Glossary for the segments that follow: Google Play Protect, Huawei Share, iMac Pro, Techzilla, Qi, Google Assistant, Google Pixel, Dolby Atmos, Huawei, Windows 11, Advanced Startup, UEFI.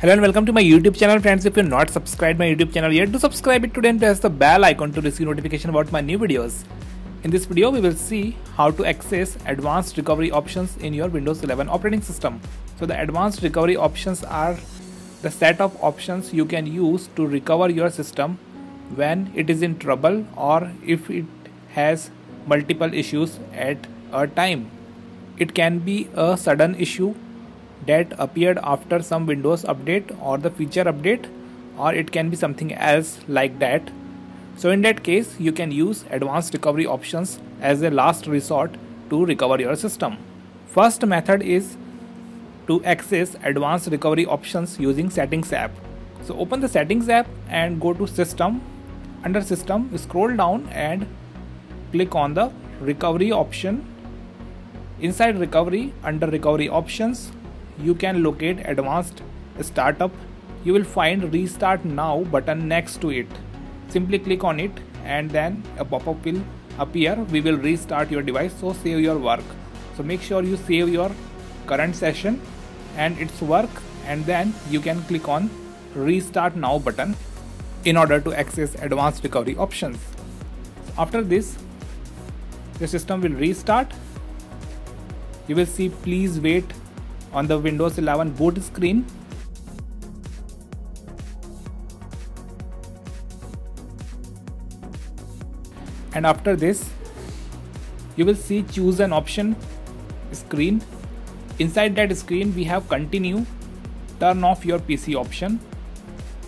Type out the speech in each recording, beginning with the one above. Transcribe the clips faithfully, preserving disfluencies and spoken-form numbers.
Hello and welcome to my YouTube channel, friends. If you're not subscribed my YouTube channel yet, do subscribe it today and press the bell icon to receive notification about my new videos. In this video, we will see how to access advanced recovery options in your Windows eleven operating system. So the advanced recovery options are the set of options you can use to recover your system when it is in trouble or if it has multiple issues at a time. It can be a sudden issue that appeared after some Windows update or the feature update, or it can be something else like that. So in that case, you can use advanced recovery options as a last resort to recover your system. First method is to access advanced recovery options using Settings app. So open the Settings app and go to System. Under System, scroll down and click on the Recovery option. Inside Recovery, under Recovery options, you can locate Advanced Startup. You will find Restart Now button next to it. Simply click on it and then a pop-up will appear. We will restart your device, so save your work. So make sure you save your current session and its work, and then you can click on Restart Now button in order to access advanced recovery options. After this, the system will restart. You will see "Please wait" on the Windows eleven boot screen. And after this, you will see "Choose an option" screen. Inside that screen, we have "Continue, turn off your P C" option.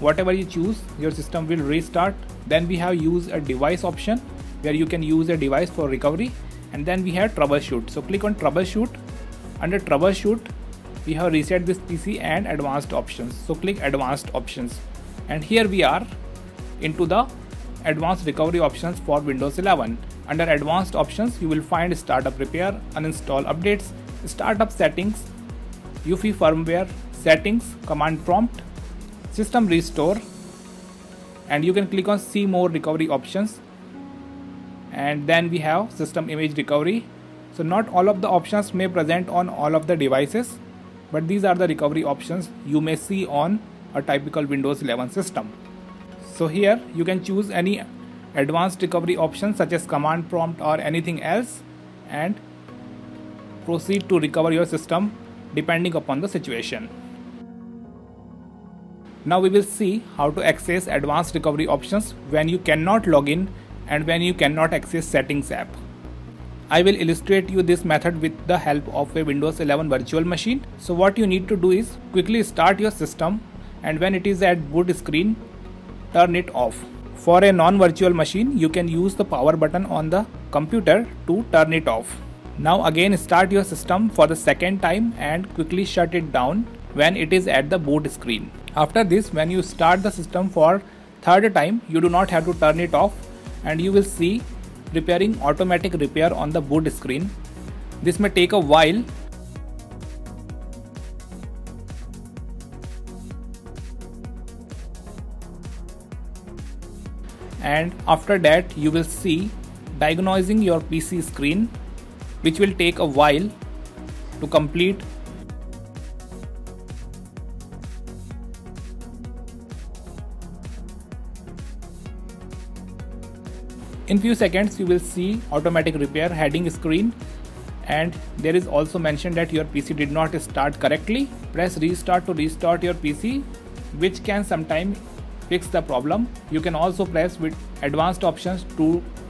Whatever you choose, your system will restart. Then we have "Use a device" option, where you can use a device for recovery. And then we have "Troubleshoot". So click on "Troubleshoot". Under "Troubleshoot", we have "Reset this P C" and "Advanced options". So click "Advanced options", and here we are into the advanced recovery options for Windows eleven. Under "Advanced options", you will find "Startup repair", "Uninstall updates", "Startup settings", "U E F I firmware settings", "Command prompt", "System restore", and you can click on "See more recovery options", and then we have "System image recovery". So not all of the options may present on all of the devices, but these are the recovery options you may see on a typical Windows eleven system. So here you can choose any advanced recovery option such as command prompt or anything else, and proceed to recover your system depending upon the situation. Now we will see how to access advanced recovery options when you cannot log in and when you cannot access Settings app. I will illustrate you this method with the help of a Windows eleven virtual machine. So what you need to do is quickly start your system, and when it is at boot screen, turn it off. For a non-virtual machine, you can use the power button on the computer to turn it off. Now again start your system for the second time and quickly shut it down when it is at the boot screen. After this, when you start the system for third time, you do not have to turn it off, and you will see "Repairing automatic repair" on the boot screen. This may take a while. And after that, you will see "Diagnosing your P C" screen, which will take a while to complete. In few seconds, you will see "Automatic repair" heading screen, and there is also mentioned that your P C did not start correctly. Press "Restart" to restart your P C, which can sometimes fix the problem. You can also press with "Advanced options" to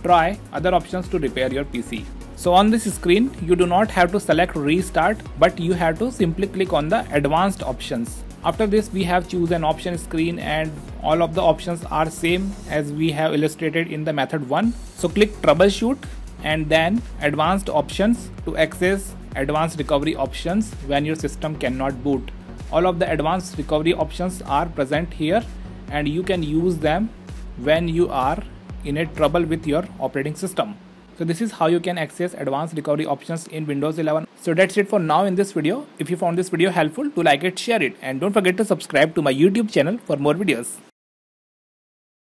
try other options to repair your P C. So on this screen, you do not have to select "Restart", but you have to simply click on the "Advanced options". After this, we have "Choose an option" screen, and all of the options are same as we have illustrated in the method one. So click "Troubleshoot" and then "Advanced options" to access advanced recovery options when your system cannot boot. All of the advanced recovery options are present here, and you can use them when you are in a trouble with your operating system. So this is how you can access advanced recovery options in Windows eleven. So that's it for now in this video. If you found this video helpful, do like it, share it, and don't forget to subscribe to my YouTube channel for more videos.